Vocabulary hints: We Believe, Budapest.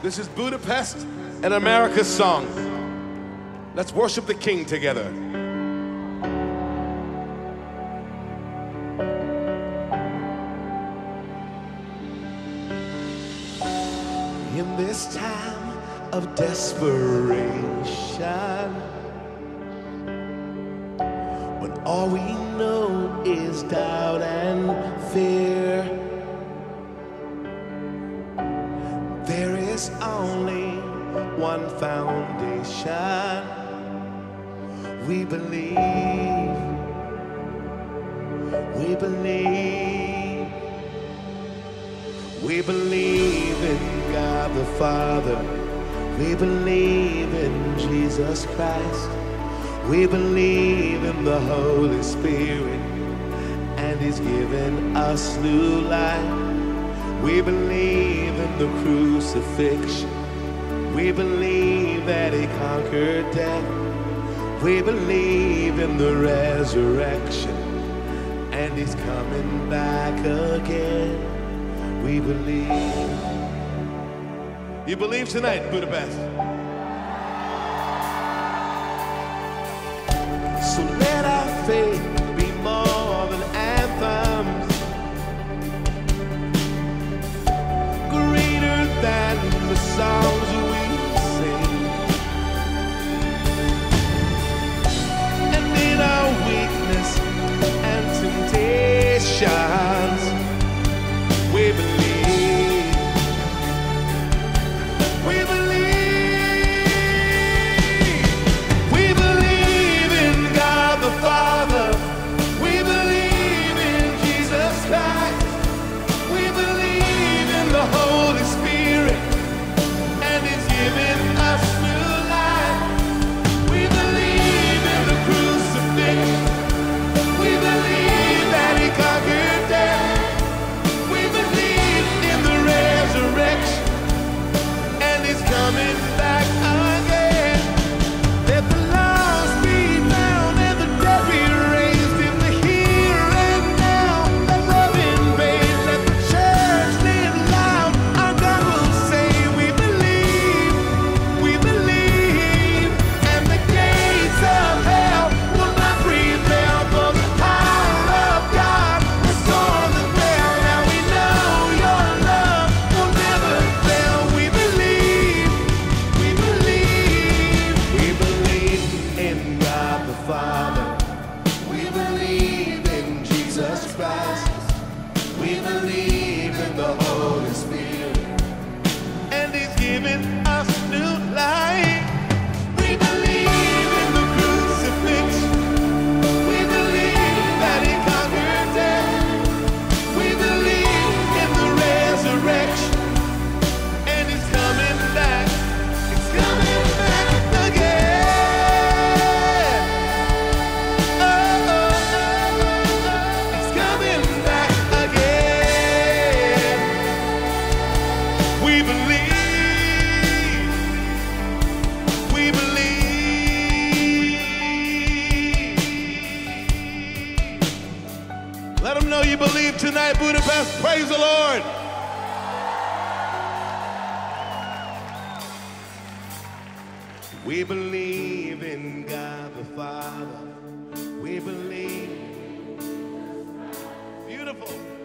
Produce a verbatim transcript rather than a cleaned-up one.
This is Budapest and America's song. Let's worship the King together. In this time of desperation, when all we know is doubt and fear, there is only one foundation. We believe, we believe, we believe in God the Father. We believe in Jesus Christ. We believe in the Holy Spirit, and He's given us new life. We believe in the crucifixion. We believe that He conquered death. We believe in the resurrection, and He's coming back again. We believe. You believe tonight, Budapest. So let our faith be more than anthems, greater than the songs we sing. And in our weakness and temptations, we believe, we believe. Tonight, Budapest, praise the Lord. We believe in God the Father. We believe. Beautiful.